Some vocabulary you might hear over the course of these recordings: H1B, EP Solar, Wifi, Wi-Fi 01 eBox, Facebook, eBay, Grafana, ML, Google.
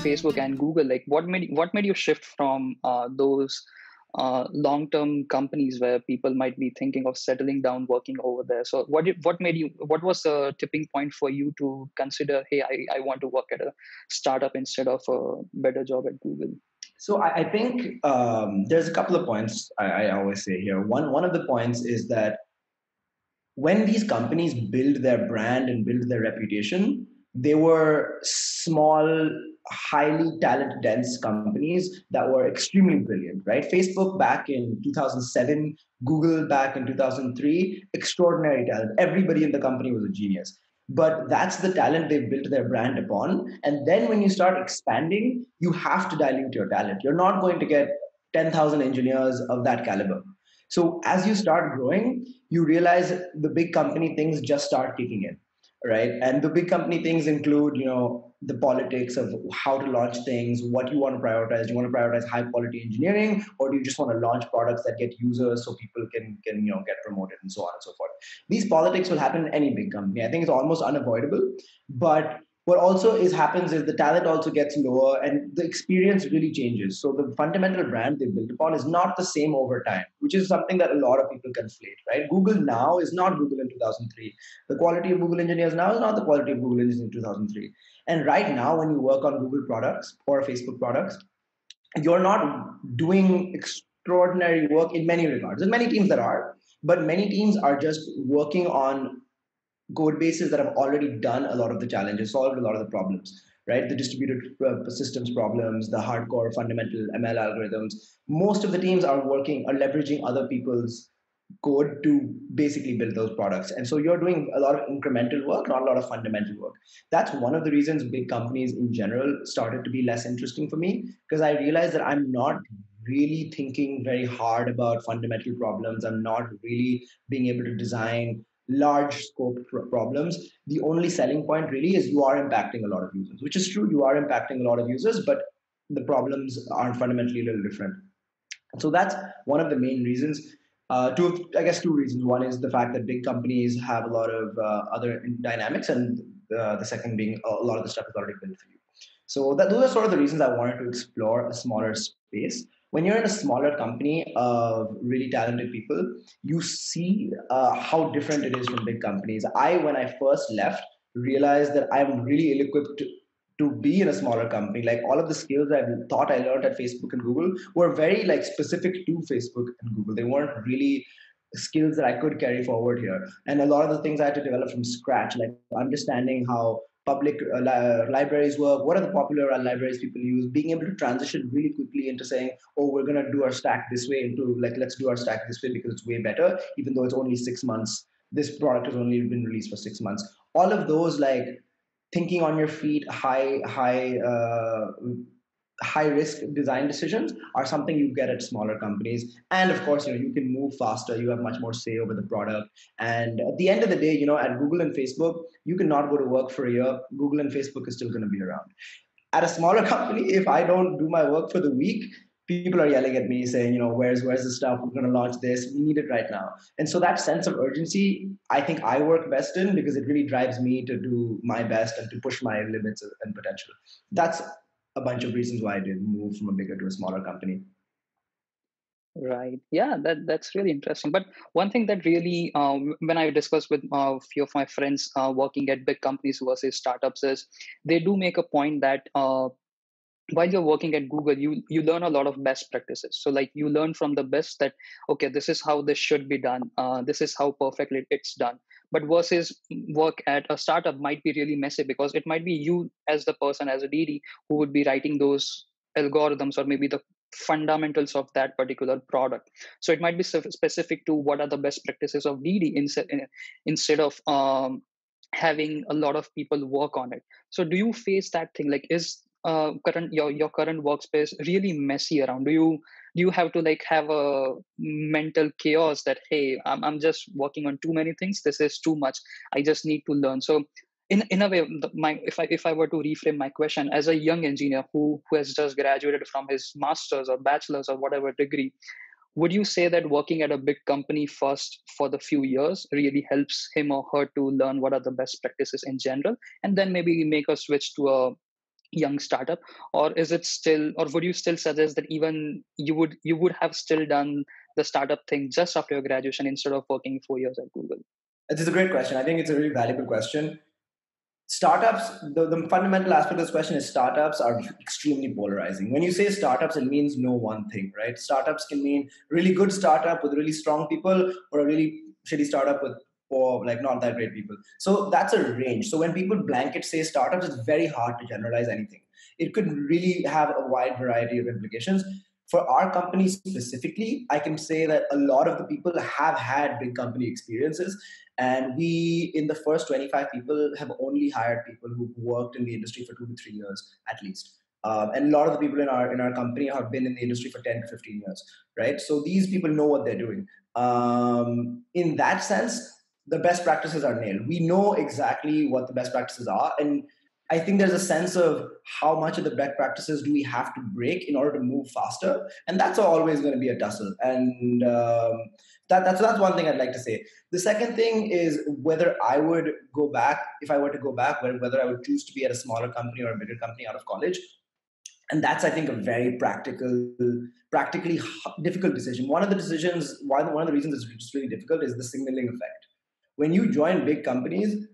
Facebook and Google, like what made you shift from those long-term companies where people might be thinking of settling down, working over there? So what was the tipping point for you to consider, hey, I want to work at a startup instead of a better job at Google? So I think there's a couple of points I always say here. One of the points is that when these companies build their brand and build their reputation, they were small, highly talent-dense companies that were extremely brilliant, right? Facebook back in 2007, Google back in 2003, extraordinary talent. Everybody in the company was a genius. But that's the talent they built their brand upon. And then when you start expanding, you have to dilute your talent. You're not going to get 10,000 engineers of that caliber. So as you start growing, you realize the big company things just start kicking in. Right. And the big company things include, you know, the politics of how to launch things, what you want to prioritize. Do you want to prioritize high quality engineering, or do you just want to launch products that get users so people can you know, get promoted and so on and so forth? These politics will happen in any big company. I think it's almost unavoidable. But what also happens is the talent also gets lower and the experience really changes. So the fundamental brand they built upon is not the same over time, which is something that a lot of people conflate, right? Google now is not Google in 2003. The quality of Google engineers now is not the quality of Google engineers in 2003. And right now, when you work on Google products or Facebook products, you're not doing extraordinary work in many regards. There's many teams that are, but many teams are just working on code bases that have already done a lot of the challenges, solved a lot of the problems, right? The distributed systems problems, the hardcore fundamental ML algorithms. Most of the teams are leveraging other people's code to basically build those products. And so you're doing a lot of incremental work, not a lot of fundamental work. That's one of the reasons big companies in general started to be less interesting for me, because I realized that I'm not really thinking very hard about fundamental problems. I'm not really being able to design large scope problems. The only selling point really is you are impacting a lot of users, which is true. You are impacting a lot of users, but the problems are fundamentally a little different. So that's one of the main reasons. Two reasons. One is the fact that big companies have a lot of other dynamics, and the second being a lot of the stuff is already built for you. So those are sort of the reasons I wanted to explore a smaller space. When you're in a smaller company of really talented people, you see how different it is from big companies. When I first left, realized that I'm really ill-equipped to be in a smaller company. Like all of the skills that I thought I learned at Facebook and Google were very like specific to Facebook and Google. They weren't really skills that I could carry forward here. And a lot of the things I had to develop from scratch, like understanding how public libraries work, what are the popular libraries people use, being able to transition really quickly into saying, oh, we're going to do our stack this way into like, let's do our stack this way because it's way better, even though it's only 6 months. This product has only been released for 6 months. All of those like thinking on your feet, high risk design decisions are something you get at smaller companies. And of course, you know, you can move faster, you have much more say over the product. And at the end of the day, you know, at Google and Facebook, you cannot go to work for a year. Google and Facebook is still going to be around. At a smaller company, if I don't do my work for the week, people are yelling at me saying, you know, where's the stuff? We're going to launch this. We need it right now. And so that sense of urgency, I think I work best in, because it really drives me to do my best and to push my limits and potential. That's a bunch of reasons why I did move from a bigger to a smaller company. Right. Yeah, that's really interesting. But one thing that really, when I discussed with a few of my friends working at big companies versus startups, is they do make a point that while you're working at Google, you learn a lot of best practices. So like you learn from the best that, okay, this is how this should be done. This is how perfectly it's done. But versus work at a startup might be really messy, because it might be you as the person, as a DD, who would be writing those algorithms or maybe the fundamentals of that particular product. So it might be specific to what are the best practices of DD instead of having a lot of people work on it. So do you face that thing? Like, is your current workspace really messy around? Do you have to like have a mental chaos that, hey, I'm just working on too many things. This is too much. I just need to learn. So in a way, if I were to reframe my question, as a young engineer who has just graduated from his master's or bachelor's or whatever degree, would you say that working at a big company first for the few years really helps him or her to learn what are the best practices in general, and then maybe make a switch to a young startup, or is it still, or would you still suggest that even you would have still done the startup thing just after your graduation instead of working 4 years at Google? It's a great question. I think it's a really valuable question. Startups, the fundamental aspect of this question is startups are extremely polarizing. When you say startups, it means no one thing, right? Startups can mean really good startup with really strong people, or a really shitty startup with or like not that great people. So that's a range. So when people blanket say startups, it's very hard to generalize anything. It could really have a wide variety of implications. For our company specifically, I can say that a lot of the people have had big company experiences. And we, in the first 25 people, have only hired people who've worked in the industry for 2 to 3 years, at least. And a lot of the people in our company have been in the industry for 10 to 15 years, right? So these people know what they're doing. In that sense, the best practices are nailed. We know exactly what the best practices are. And I think there's a sense of how much of the best practices do we have to break in order to move faster. And that's always going to be a tussle. And that's one thing I'd like to say. The second thing is whether I would go back, if I were to go back, whether I would choose to be at a smaller company or a bigger company out of college. And that's, I think, a very practically difficult decision. One of the reasons it's just really difficult is the signaling effect. When you join big companies,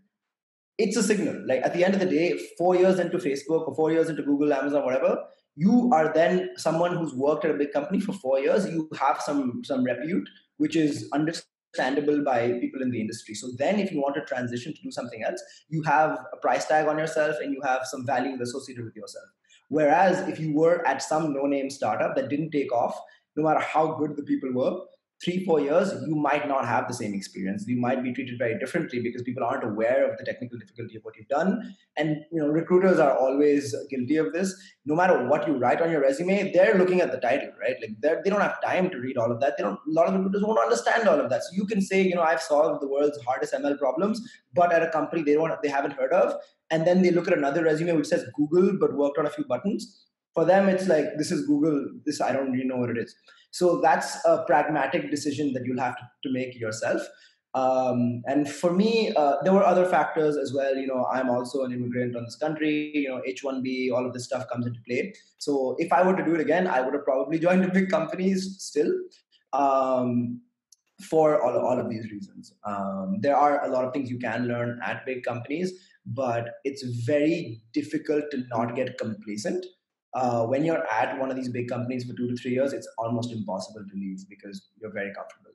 it's a signal. Like at the end of the day, 4 years into Facebook or 4 years into Google, Amazon, whatever, you are then someone who's worked at a big company for 4 years. You have some repute, which is understandable by people in the industry. So then if you want to transition to do something else, you have a price tag on yourself and you have some value associated with yourself. Whereas if you were at some no-name startup that didn't take off, no matter how good the people were, 3-4 years, you might not have the same experience. You might be treated very differently because people aren't aware of the technical difficulty of what you've done. And recruiters are always guilty of this. No matter what you write on your resume, they're looking at the title, right? Like they don't have time to read all of that. A lot of recruiters won't understand all of that. So you can say, I've solved the world's hardest ML problems, but at a company they haven't heard of. And then they look at another resume which says Google, but worked on a few buttons. For them, it's like, this is Google. This, I don't really know what it is. So that's a pragmatic decision that you'll have to make yourself. And for me, there were other factors as well. I'm also an immigrant on this country, H1B, all of this stuff comes into play. So if I were to do it again, I would have probably joined the big companies still for all of these reasons. There are a lot of things you can learn at big companies, but it's very difficult to not get complacent. When you're at one of these big companies for 2 to 3 years, it's almost impossible to leave because you're very comfortable.